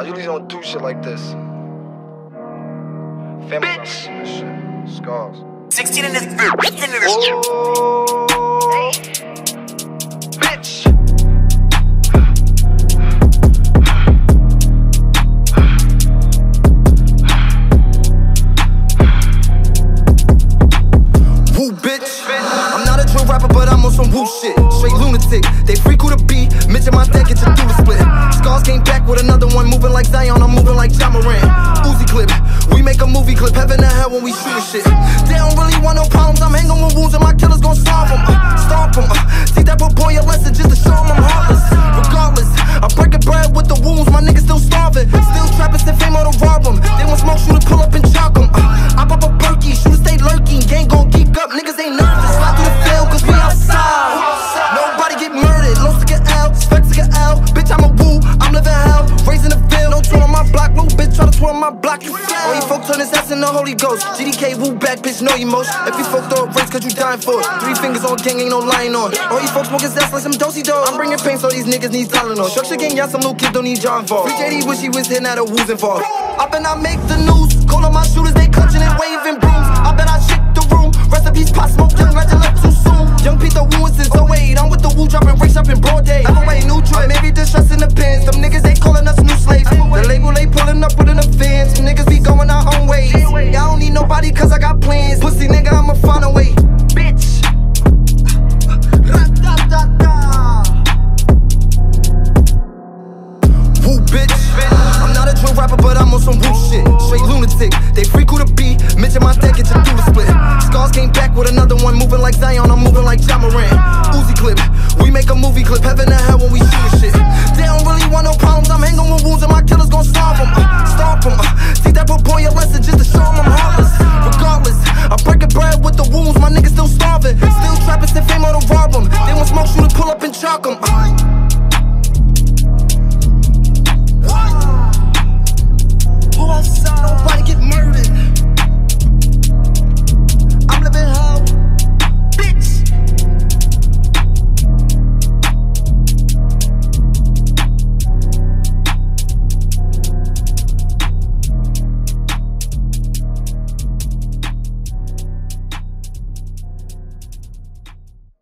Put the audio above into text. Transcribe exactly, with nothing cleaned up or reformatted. I usually don't do shit like this. Family bitch. This shit. Scars. sixteen in this bitch. In this oh. Bitch. Woo, bitch. I'm not a drill rapper, but I'm on some Wu shit. Straight lunatic. They freak who the beat. Mitch and my dad get your doodle split. Scars came back with another one, moving like Zion, I'm moving like Jamaran. Uzi clip, we make a movie clip, heaven and hell when we shootin' shit. They don't really want no problems, I'm hanging with Wu's and my killers gon' solve them. Uh, stomp them, uh, see that poor boy a lesson just to show him I'm heartless. Regardless, I'm breaking bread with the wounds, my niggas still starving. Still trappin' to fame or to rob them, they want smoke, shoot to pull up and chalk them. Uh, I pop a perky, shoot to stay lurking, gang gon' geek up, niggas ain't nervous. Slide through the field cause we outside, nobody get murdered, lost to get out, specs to get out, bitch I'm a Wu, I'm living hell, raising the bill, don't twirl on my block, little bitch try to twirl on my block, you all you folk turn his ass in the Holy Ghost, G D K, Wu back, bitch, no emotion, if you folk throw a race cause you dying for it, three fingers on gang, ain't no lying on, all you folk smoking Zest like some dosey dog, I'm bringing pain so these niggas need Tylenol, structure gang, y'all some little kids don't need John Fogg, three J D S wish he was here, now the Wu's involved, I bet I make the news, call on my shooters, they clutching and waving brooms, I bet I shake the room, rest in peace, pot smoke, young, regular.